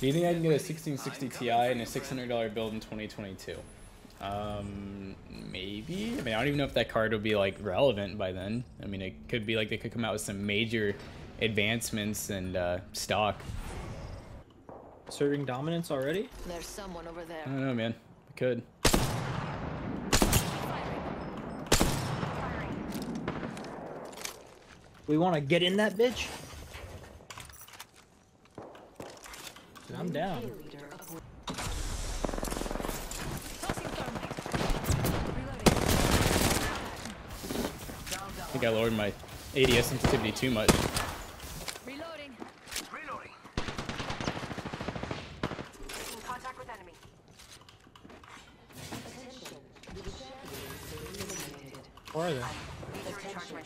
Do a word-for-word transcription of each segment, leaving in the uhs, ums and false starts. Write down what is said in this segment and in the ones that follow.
Do you think I can get a sixteen sixty T I and a six hundred dollar build in twenty twenty-two? Um, maybe. I mean, I don't even know if that card will be like relevant by then. I mean, it could be like they could come out with some major advancements and uh, stock. Serving dominance already? There's someone over there. I don't know, man. It could. We want to get in that bitch. I'm down. I think I lowered my A D S sensitivity too much. Reloading. Reloading. Contact with enemy. Where are they?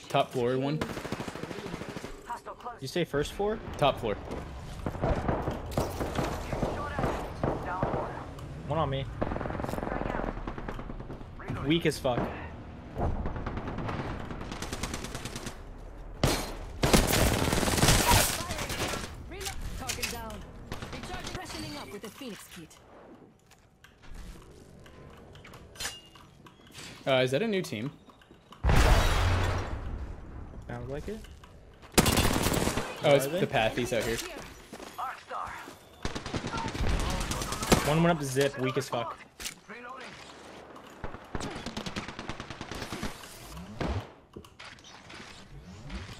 Top floor one. You say first floor? Top floor. One on me. Weak as fuck. Target down. Recharge freshening up with the Phoenix Keat. Uh, is that a new team? Sounds like it. Oh, it's the pathies out here. One went up the zip, weak as fuck. Reloading.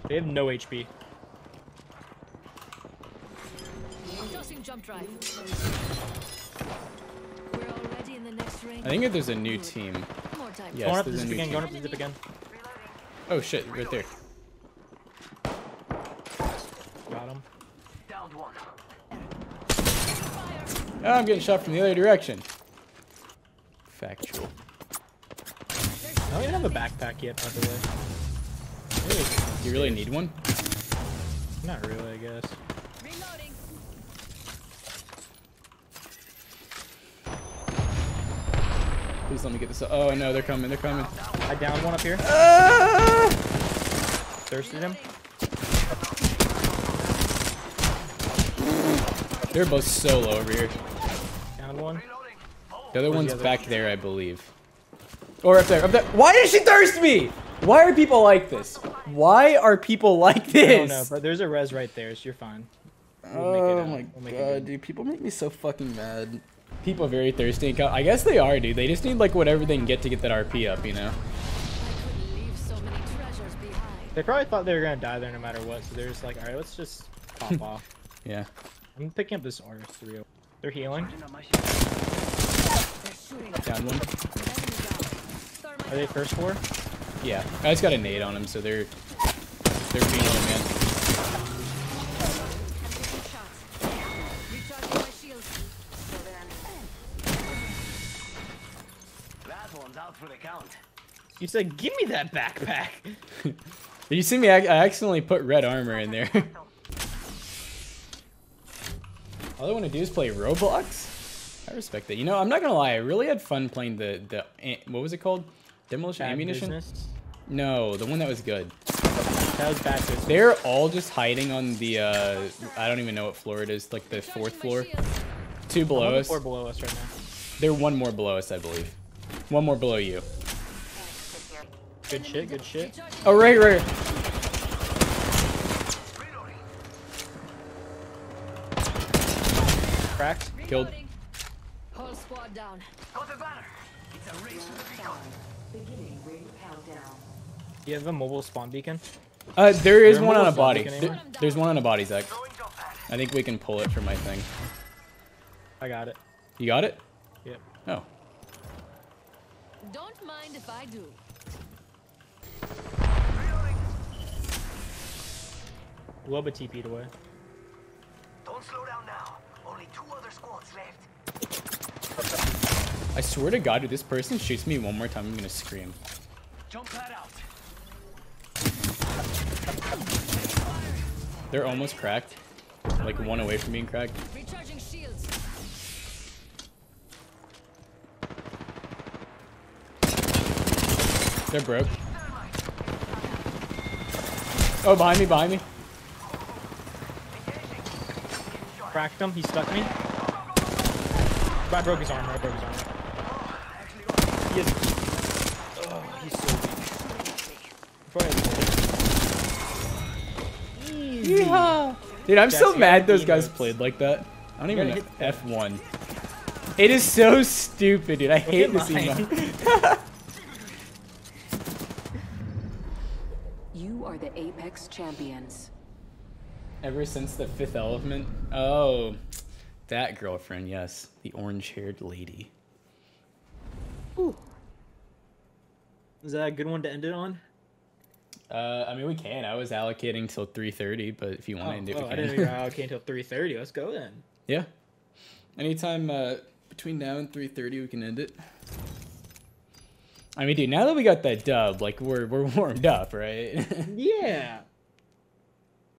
They have no H P. Jump drive. We're already in the next ring. I think if there's a new team. More time. Yes, going up the zip again, going up the zip again. Oh shit, right there. Got him. Downed one. Oh, I'm getting shot from the other direction. Factual. I don't even have a backpack yet, by the way. Really? Do you really need one? Not really, I guess. Reloading. Please let me get this up. Oh, no, they're coming, they're coming. I downed one up here. Ah! Thirsted him. They're both solo over here. Down one. The other Where's one's the other? Back there, I believe. Or up there, up there. Why did she thirst me? Why are people like this? Why are people like this? I don't know, but there's a res right there, so you're fine. We'll oh make it we'll make my god, it dude. People make me so fucking mad. People are very thirsty. I guess they are, dude. They just need like whatever they can get to get that R P up, you know? I leave so many treasures behind. They probably thought they were gonna die there no matter what, so they're just like, alright, let's just pop off. Yeah. I'm picking up this R three. They're healing. Down one. Are they first four? Yeah. I just got a nade on them, so they're they're feeling, man. That one's out for the count. You said, "Give me that backpack." Did you see me? I, I accidentally put red armor in there. All I want to do is play Roblox. I respect that. You know, I'm not gonna lie. I really had fun playing the the what was it called? Demolition Bad ammunition? Business? No, the one that was good. That was bad business. They're all just hiding on the uh, I don't even know what floor it is. Like the fourth floor. Two below us. Four below us right now. They're one more below us, I believe. One more below you. Good shit. Good shit. Oh right, right. Cracked. Killed. Whole squad down. Got the banner. It's a race to the beacon. Beginning ring countdown. Do you have a mobile spawn beacon? Uh, there is, is there one on a body. There, there's one on a body, Zach. I think we can pull it from my thing. I got it. You got it? Yep. Oh. Don't mind if I do. Loba T P'd away. Don't slow down now. Two other squads left. I swear to God, if this person shoots me one more time, I'm gonna scream. Jump that out. They're almost cracked. Like one away from being cracked. Recharging shields. They're broke. Oh, behind me, behind me. Cracked him. He stuck me. But I broke his armor. I broke his armor. He is... Oh, he's so weak. Easy. Yeah. Dude, I'm Jesse so mad those guys notes. played like that. I don't even know. F one. It is so stupid, dude. I Look hate this emote. You are the Apex champions. Ever since the fifth element? Oh, that girlfriend, yes. The orange-haired lady. Ooh. Is that a good one to end it on? Uh, I mean, we can. I was allocating till three thirty, but if you want oh, to end it, oh, we can. I didn't know you were allocating till three thirty. Let's go then. Yeah. Anytime uh, between now and three thirty, we can end it. I mean, dude, now that we got that dub, like, we're, we're warmed up, right? Yeah.